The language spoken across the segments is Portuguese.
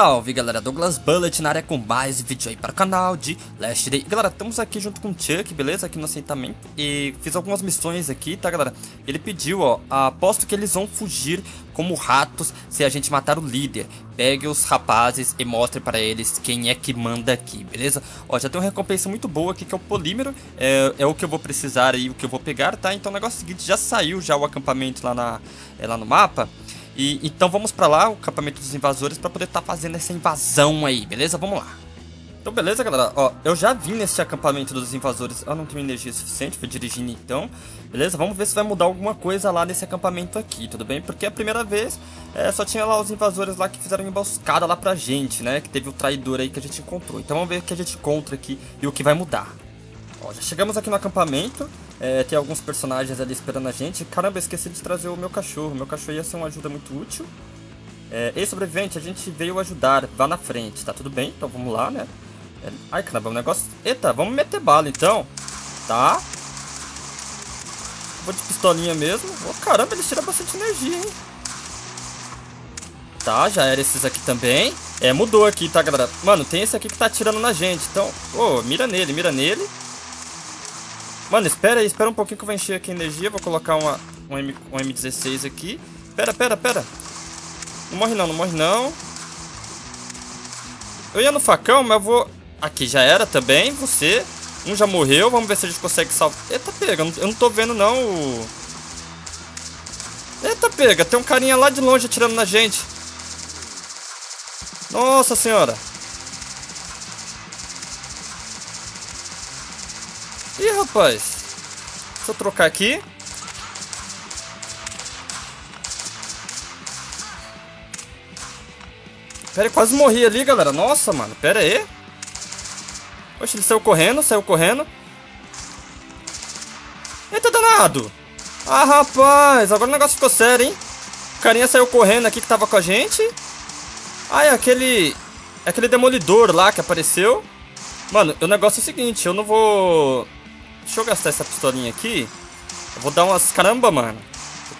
Salve galera, Douglas Bullet na área com mais vídeo aí para o canal de Last Day. Galera, estamos aqui junto com o Chuck, beleza? Aqui no assentamento. E fiz algumas missões aqui, tá galera? Ele pediu, ó, aposto que eles vão fugir como ratos se a gente matar o líder. Pegue os rapazes e mostre para eles quem é que manda aqui, beleza? Ó, já tem uma recompensa muito boa aqui que é o polímero. É o que eu vou precisar aí, o que eu vou pegar, tá? Então o negócio é o seguinte, já saiu já o acampamento lá no mapa. E então vamos pra lá, o acampamento dos invasores, pra poder tá fazendo essa invasão aí, beleza? Vamos lá. Então beleza galera, ó, eu já vim nesse acampamento dos invasores. Eu não tenho energia suficiente, vou dirigindo então. Beleza, vamos ver se vai mudar alguma coisa lá nesse acampamento aqui, tudo bem? Porque a primeira vez só tinha lá os invasores lá que fizeram emboscada lá pra gente, né? Que teve o traidor aí que a gente encontrou. Então vamos ver o que a gente encontra aqui e o que vai mudar. Ó, já chegamos aqui no acampamento. Tem alguns personagens ali esperando a gente. Caramba, esqueci de trazer o meu cachorro. Meu cachorro ia ser uma ajuda muito útil. Ei, sobrevivente, a gente veio ajudar. Vá na frente, tá tudo bem? Então vamos lá, né? Ai, caramba, o negócio... Eita, vamos meter bala então. Tá. Vou de pistolinha mesmo. Oh, caramba, eles tiram bastante energia, hein? Tá, já era esses aqui também. Mudou aqui, tá, galera? Mano, tem esse aqui que tá atirando na gente. Então, ô, mira nele, mira nele. Mano, espera um pouquinho que eu vou encher aqui a energia. Vou colocar um M16 aqui. Pera. Não morre não, não morre não. Eu ia no facão, mas eu vou... Aqui, já era também, você. Um já morreu, vamos ver se a gente consegue salvar. Eita, pega, eu não tô vendo não. Eita, pega, tem um carinha lá de longe atirando na gente. Nossa senhora. Ih, rapaz. Deixa eu trocar aqui. Pera aí, quase morri ali, galera. Nossa, mano, pera aí. Poxa, ele saiu correndo, Eita, danado. Ah, rapaz, agora o negócio ficou sério, hein. O carinha saiu correndo aqui que tava com a gente. Ah, é aquele demolidor lá que apareceu. Mano, o negócio é o seguinte, eu não vou... Deixa eu gastar essa pistolinha aqui. Eu vou dar umas... Caramba, mano.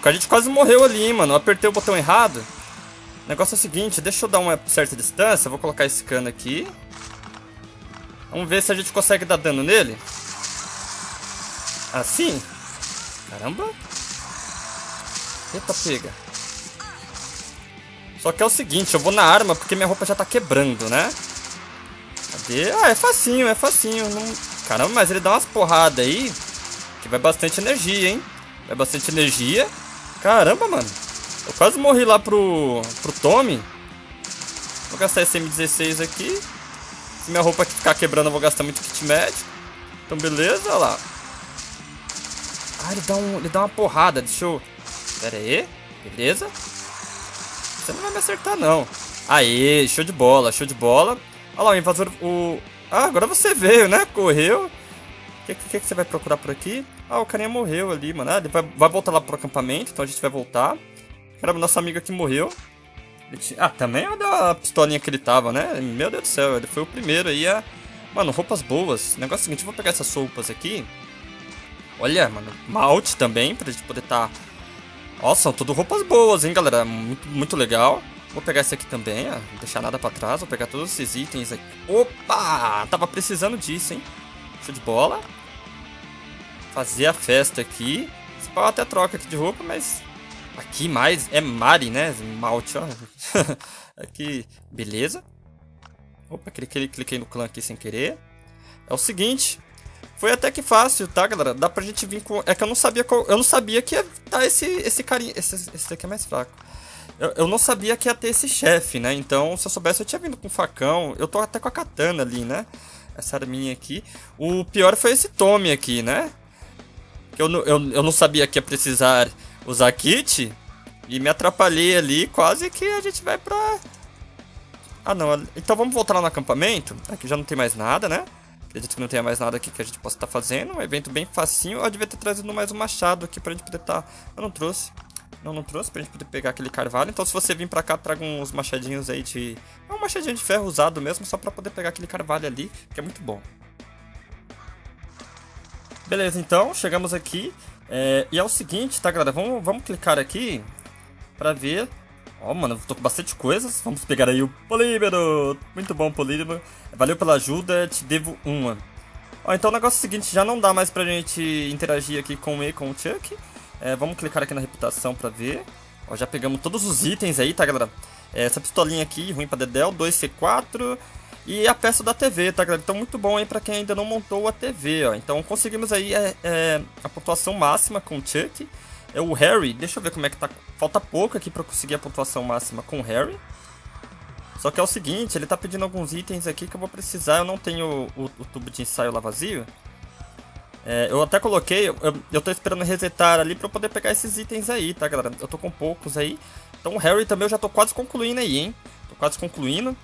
A gente quase morreu ali, hein, mano. Eu apertei o botão errado. O negócio é o seguinte, deixa eu dar uma certa distância. Eu vou colocar esse cano aqui. Vamos ver se a gente consegue dar dano nele. Assim. Caramba. Eita, pega. Só que é o seguinte, eu vou na arma porque minha roupa já tá quebrando, né? Cadê? Ah, é facinho, é facinho. Não... Caramba, mas ele dá umas porradas aí. Que vai bastante energia, hein? Vai bastante energia. Caramba, mano. Eu quase morri lá pro Tommy. Vou gastar esse M16 aqui. Se minha roupa ficar quebrando, eu vou gastar muito kit médico. Então, beleza, olha lá. Ah, ele dá uma porrada. Deixa eu... Pera aí. Beleza. Você não vai me acertar, não. Aê, show de bola, show de bola. Olha lá, o invasor, Ah, agora você veio, né? Correu. O que você vai procurar por aqui? Ah, o carinha morreu ali, mano. Ah, ele vai voltar lá pro acampamento, então a gente vai voltar. Caramba, nosso amigo aqui morreu. Ah, também é da pistolinha que ele tava, né? Meu Deus do céu, ele foi o primeiro aí a... Mano, roupas boas. O negócio é o seguinte, eu vou pegar essas roupas aqui. Olha, mano, malte também, pra gente poder tá... Ó, são tudo roupas boas, hein, galera? Muito, muito legal. Vou pegar esse aqui também, ó. Não deixar nada pra trás. Vou pegar todos esses itens aqui. Opa! Tava precisando disso, hein? Show de bola. Fazer a festa aqui. Esse pau até troca aqui de roupa, mas... Aqui mais... É Mari, né? Malte, ó. Aqui... Beleza. Opa, cliquei no clã aqui sem querer. É o seguinte... Foi até que fácil, tá, galera? Dá pra gente vir com... É que eu não sabia qual... Eu não sabia que ia tá esse carinha... Esse daqui é mais fraco. Eu não sabia que ia ter esse chefe, né? Então, se eu soubesse, eu tinha vindo com facão. Eu tô até com a katana ali, né? Essa arminha aqui. O pior foi esse Tommy aqui, né? Que eu não sabia que ia precisar usar kit. E me atrapalhei ali. Quase que a gente vai pra... Ah, não. Então, vamos voltar lá no acampamento. Aqui já não tem mais nada, né? Acredito que não tenha mais nada aqui que a gente possa estar fazendo. Um evento bem facinho. Eu devia ter trazido mais um machado aqui pra gente poder estar... Eu não trouxe. Não trouxe pra gente poder pegar aquele carvalho. Então se você vir pra cá, traga uns machadinhos aí de... É um machadinho de ferro usado mesmo, só pra poder pegar aquele carvalho ali, que é muito bom. Beleza, então, chegamos aqui. E é o seguinte, tá, galera? Vamos clicar aqui pra ver Ó, mano, eu tô com bastante coisas. Vamos pegar aí o polímero. Muito bom, polímero. Valeu pela ajuda, te devo uma. Ó, então o negócio é o seguinte, já não dá mais pra gente interagir aqui com o Chuck. Vamos clicar aqui na reputação pra ver. Ó, já pegamos todos os itens aí, tá, galera? Essa pistolinha aqui, ruim pra dedéu, 2C4. E a peça da TV, tá, galera? Então muito bom aí pra quem ainda não montou a TV, ó. Então conseguimos aí a pontuação máxima com o Chuck. É o Harry, deixa eu ver como é que tá. Falta pouco aqui pra conseguir a pontuação máxima com o Harry. Só que é o seguinte, ele tá pedindo alguns itens aqui que eu vou precisar. Eu não tenho o tubo de ensaio lá vazio. Eu até coloquei, eu tô esperando resetar ali pra eu poder pegar esses itens aí, tá, galera? Eu tô com poucos aí. Então o Harry também eu já tô quase concluindo aí, hein? Tô quase concluindo.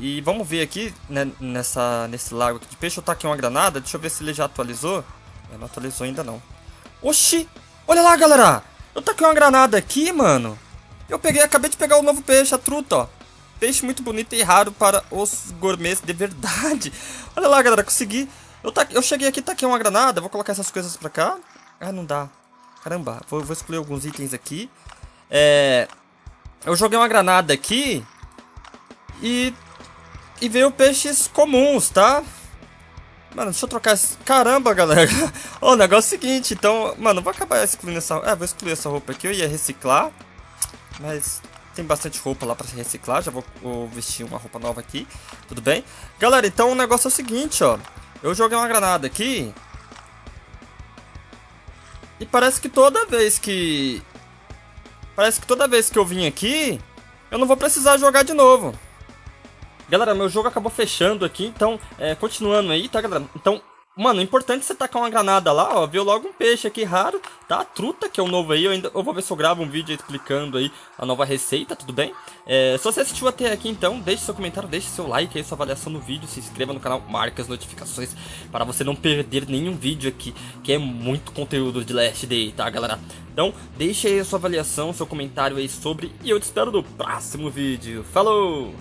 E vamos ver aqui, né, nesse lago aqui de peixe. Eu tá aqui uma granada, deixa eu ver se ele já atualizou. Não atualizou ainda não. Oxi! Olha lá, galera! Eu taquei uma granada aqui, mano. Acabei de pegar o novo peixe, a truta, ó. Peixe muito bonito e raro para os gourmets de verdade. Olha lá, galera, consegui. Eu cheguei aqui e taquei uma granada. Vou colocar essas coisas pra cá. Ah, não dá. Caramba, vou escolher alguns itens aqui. Eu joguei uma granada aqui. E veio peixes comuns, tá? Mano, deixa eu trocar esse... Caramba, galera. Ó, o negócio é o seguinte, então... Mano, vou acabar excluindo essa... vou excluir essa roupa aqui. Eu ia reciclar. Mas tem bastante roupa lá pra se reciclar. Já vou vestir uma roupa nova aqui. Tudo bem? Galera, então o negócio é o seguinte, ó. Eu joguei uma granada aqui. E parece que toda vez que... eu vim aqui... Eu não vou precisar jogar de novo. Galera, meu jogo acabou fechando aqui, então, continuando aí, tá, galera? Então, mano, o importante é você tacar uma granada lá, ó, viu logo um peixe aqui raro, tá? A truta, que é o novo aí, eu vou ver se eu gravo um vídeo explicando aí a nova receita, tudo bem? Se você assistiu até aqui, então, deixe seu comentário, deixe seu like aí, sua avaliação no vídeo, se inscreva no canal, marque as notificações para você não perder nenhum vídeo aqui, que é muito conteúdo de Last Day, tá, galera? Então, deixe aí a sua avaliação, seu comentário aí sobre, e eu te espero no próximo vídeo. Falou!